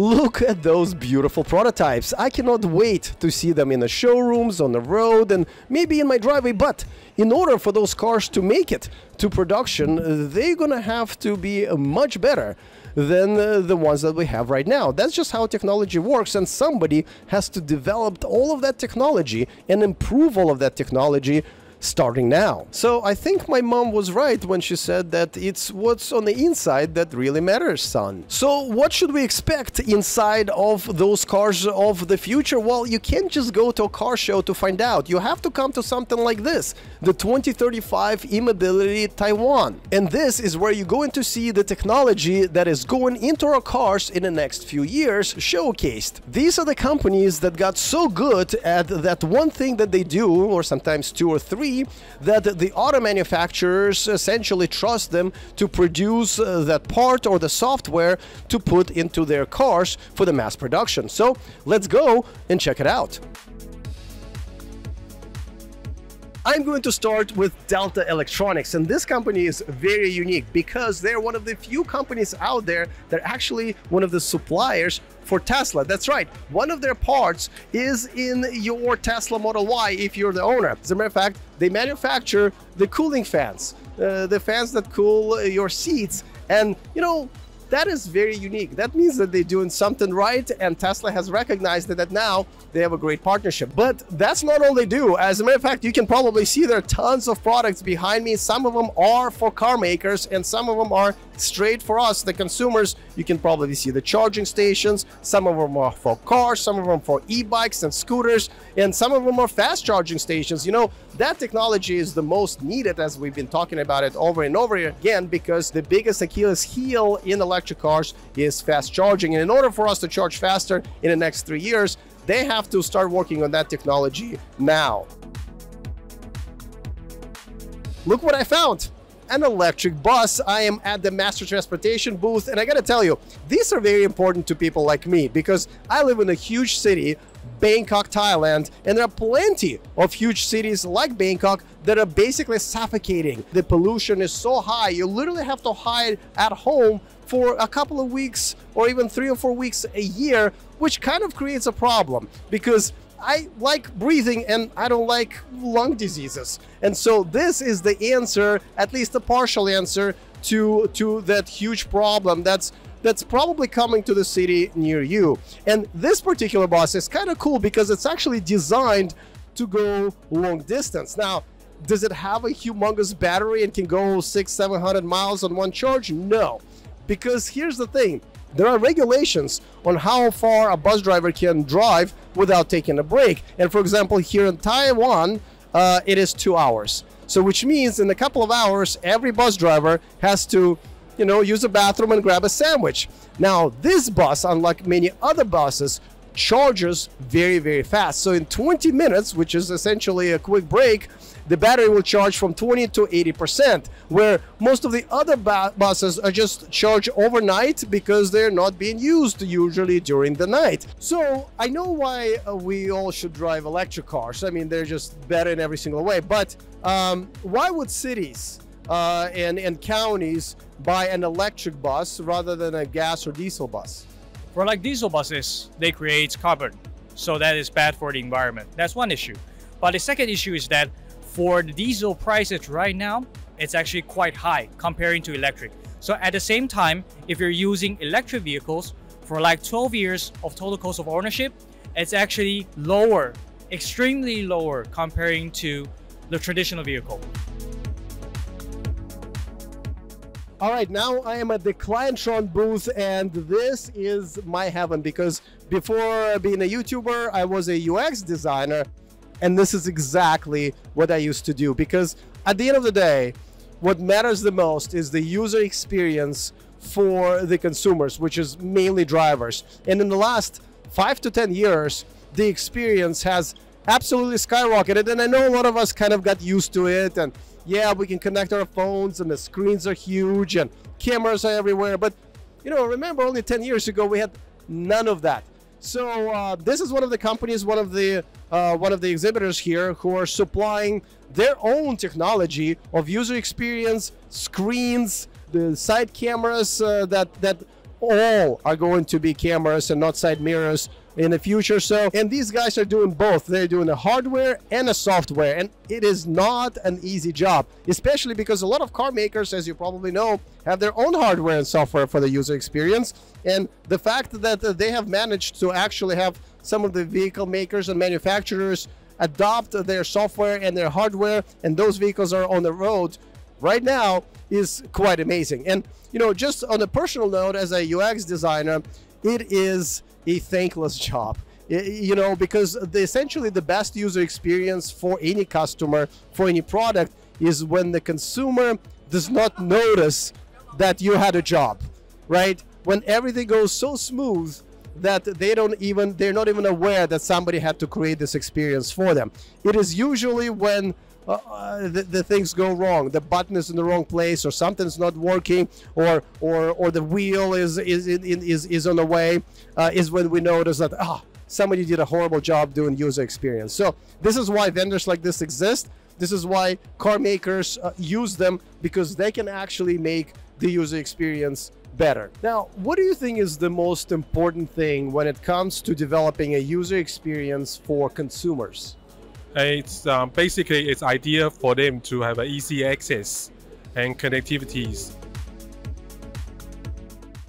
Look at those beautiful prototypes. I cannot wait to see them in the showrooms, on the road, and maybe in my driveway. But in order for those cars to make it to production, they're gonna have to be much better than the ones that we have right now. That's just how technology works, and somebody has to develop all of that technology and improve all of that technology starting now. So I think my mom was right when she said that it's what's on the inside that really matters, son. So what should we expect inside of those cars of the future? Well, you can't just go to a car show to find out. You have to come to something like this, the 2035 E-Mobility Taiwan. And this is where you're going to see the technology that is going into our cars in the next few years showcased. These are the companies that got so good at that one thing that they do, or sometimes two or three, that the auto manufacturers essentially trust them to produce that part or the software to put into their cars for the mass production. So let's go and check it out. I'm going to start with Delta Electronics, and this company is very unique because they're one of the few companies out there that are actually one of the suppliers for Tesla. That's right, one of their parts is in your Tesla Model Y if you're the owner. As a matter of fact, they manufacture the cooling fans, the fans that cool your seats, and you know, that is very unique. That means that they're doing something right, and Tesla has recognized that now they have a great partnership. But that's not all they do. As a matter of fact, you can probably see there are tons of products behind me. Some of them are for car makers, and some of them are straight for us, the consumers. You can probably see the charging stations. Some of them are for cars, some of them for e-bikes and scooters, and some of them are fast charging stations. You know, that technology is the most needed, as we've been talking about it over and over again, because the biggest Achilles heel in electric cars is fast charging. And in order for us to charge faster in the next 3 years, they have to start working on that technology now. Look what I found, an electric bus. I am at the Master Transportation booth, and I gotta tell you, these are very important to people like me because I live in a huge city, Bangkok, Thailand, and there are plenty of huge cities like Bangkok that are basically suffocating. The pollution is so high, you literally have to hide at home for a couple of weeks or even 3 or 4 weeks a year, which kind of creates a problem because I like breathing and I don't like lung diseases. And so this is the answer, at least a partial answer, to that huge problem that's probably coming to the city near you. And this particular bus is kind of cool because it's actually designed to go long distance. Now, does it have a humongous battery and can go 600-700 miles on one charge? No, because here's the thing. There are regulations on how far a bus driver can drive without taking a break. And for example, here in Taiwan, it is 2 hours. So which means in a couple of hours, every bus driver has to, you know, use a bathroom and grab a sandwich. Now, this bus, unlike many other buses, charges very, very fast. So in 20 minutes, which is essentially a quick break, the battery will charge from 20 to 80%, where most of the other buses are just charged overnight because they're not being used usually during the night. So I know why we all should drive electric cars. I mean, they're just better in every single way. But why would cities and counties buy an electric bus rather than a gas or diesel bus? For like diesel buses, they create carbon, so that is bad for the environment. That's one issue. But the second issue is that for the diesel prices right now, it's actually quite high comparing to electric. So at the same time, if you're using electric vehicles for like 12 years of total cost of ownership, it's actually lower, extremely lower comparing to the traditional vehicle. All right, now I am at the Clientron booth, and this is my heaven because before being a YouTuber, I was a UX designer, and this is exactly what I used to do because at the end of the day, what matters the most is the user experience for the consumers, which is mainly drivers. And in the last 5 to 10 years, the experience has absolutely skyrocketed, and I know a lot of us kind of got used to it, and yeah, we can connect our phones and the screens are huge and cameras are everywhere. But, you know, remember only 10 years ago, we had none of that. So this is one of the companies, one of the exhibitors here who are supplying their own technology of user experience, screens, the side cameras that all are going to be cameras and not side mirrors in the future. So, and these guys are doing both. They're doing the hardware and the software, and it is not an easy job, especially because a lot of car makers, as you probably know, have their own hardware and software for the user experience. And the fact that they have managed to actually have some of the vehicle makers and manufacturers adopt their software and their hardware, and those vehicles are on the road right now, is quite amazing. And you know, just on a personal note, as a UX designer, it is a thankless job, you know, because essentially the best user experience for any customer, for any product, is when the consumer does not notice that you had a job, right? When everything goes so smooth that they're not even aware that somebody had to create this experience for them. It is usually when the things go wrong. The button is in the wrong place, or something's not working, or the wheel is on the way, is when we notice that somebody did a horrible job doing user experience. So this is why vendors like this exist. This is why car makers use them, because they can actually make the user experience better. Now, what do you think is the most important thing when it comes to developing a user experience for consumers? It's basically it's idea for them to have an easy access and connectivities.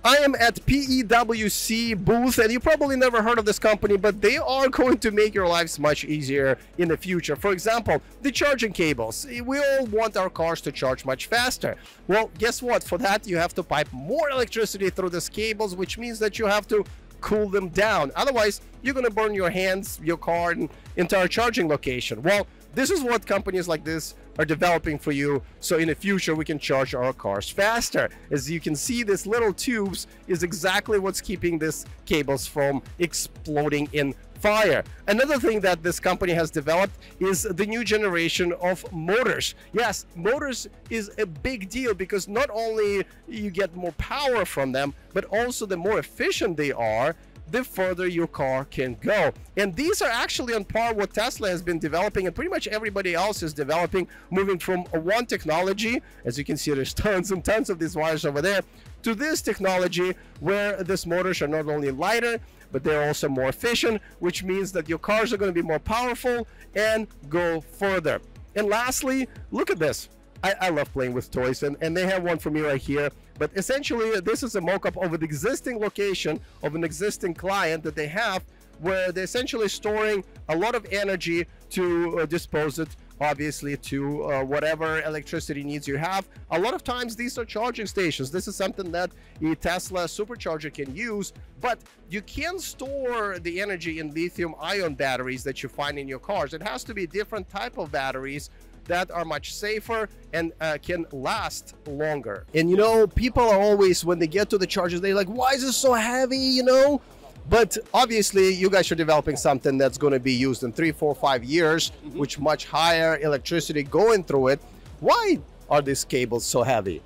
I am at PEWC booth, and you probably never heard of this company, but they are going to make your lives much easier in the future. For example, the charging cables. We all want our cars to charge much faster. Well, guess what? For that, you have to pipe more electricity through these cables, which means that you have to cool them down. Otherwise, you're going to burn your hands, your car, and entire charging location. Well, this is what companies like this are developing for you, so in the future we can charge our cars faster. As you can see, this little tubes is exactly what's keeping these cables from exploding in fire. Another thing that this company has developed is the new generation of motors. Yes, motors is a big deal, because not only you get more power from them, but also the more efficient they are, the further your car can go. And these are actually on par with Tesla has been developing, and pretty much everybody else is developing, moving from one technology, as you can see there's tons and tons of these wires over there, to this technology where these motors are not only lighter, but they're also more efficient, which means that your cars are going to be more powerful and go further. And lastly, look at this. I love playing with toys, and they have one for me right here. But essentially, this is a mock-up of an existing location of an existing client that they have, where they're essentially storing a lot of energy to dispose it, obviously, to whatever electricity needs you have. A lot of times, these are charging stations. This is something that a Tesla supercharger can use, but you can store the energy in lithium-ion batteries that you find in your cars. It has to be a different type of batteries that are much safer and can last longer. And you know, people are always, when they get to the chargers, they're like, why is this so heavy, you know? But obviously, you guys are developing something that's going to be used in 3, 4, 5 years, which much higher electricity going through it. Why are these cables so heavy?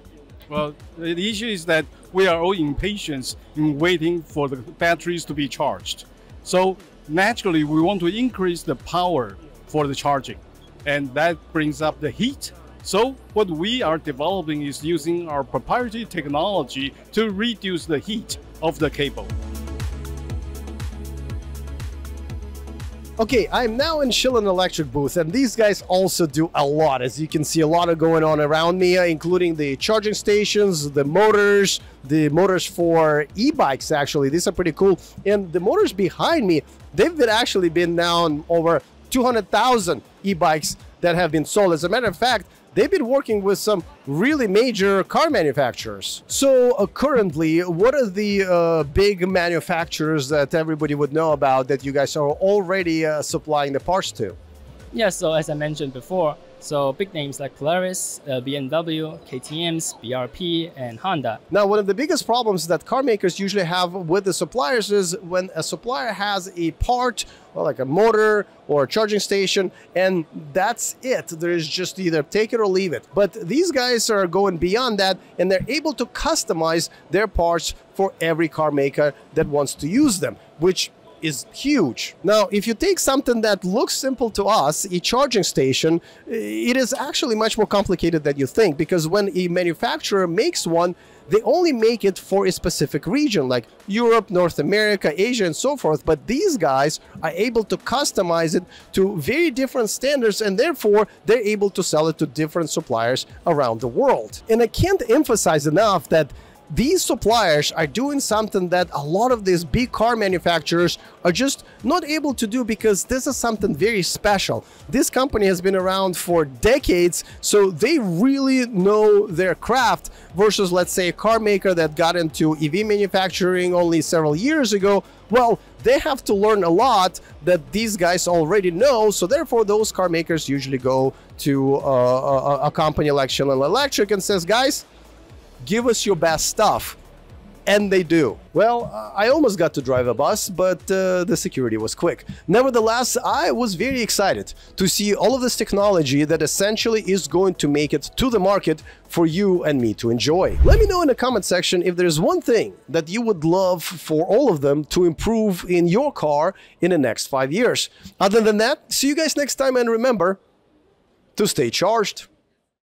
Well, the issue is that we are all impatient in waiting for the batteries to be charged. So naturally, we want to increase the power for the charging, and that brings up the heat. So what we are developing is using our proprietary technology to reduce the heat of the cable. Okay, I'm now in Shihlin Electric booth, and these guys also do a lot. As you can see, a lot of going on around me, including the charging stations, the motors for e-bikes, actually. These are pretty cool. And the motors behind me, they've been actually been now on over 200,000 e-bikes that have been sold. As a matter of fact, they've been working with some really major car manufacturers. So currently, what are the big manufacturers that everybody would know about that you guys are already supplying the parts to? Yeah, so as I mentioned before, so big names like Polaris, BMW, KTMs, BRP, and Honda. Now, one of the biggest problems that car makers usually have with the suppliers is when a supplier has a part, or like a motor or a charging station, and that's it. There is just either take it or leave it. But these guys are going beyond that, and they're able to customize their parts for every car maker that wants to use them, which is huge. Now, if you take something that looks simple to us, a charging station, it is actually much more complicated than you think, because when a manufacturer makes one, they only make it for a specific region like Europe, North America, Asia, and so forth. But these guys are able to customize it to very different standards, and therefore they're able to sell it to different suppliers around the world. And I can't emphasize enough that these suppliers are doing something that a lot of these big car manufacturers are just not able to do, because this is something very special. This company has been around for decades, so they really know their craft, versus, let's say, a car maker that got into EV manufacturing only several years ago. Well, they have to learn a lot that these guys already know, so therefore those car makers usually go to a company like Shihlin Electric and says, guys, give us your best stuff. And they do. Well, I almost got to drive a bus, but the security was quick. Nevertheless, I was very excited to see all of this technology that essentially is going to make it to the market for you and me to enjoy. Let me know in the comment section if there's one thing that you would love for all of them to improve in your car in the next 5 years. Other than that, see you guys next time, and remember to stay charged.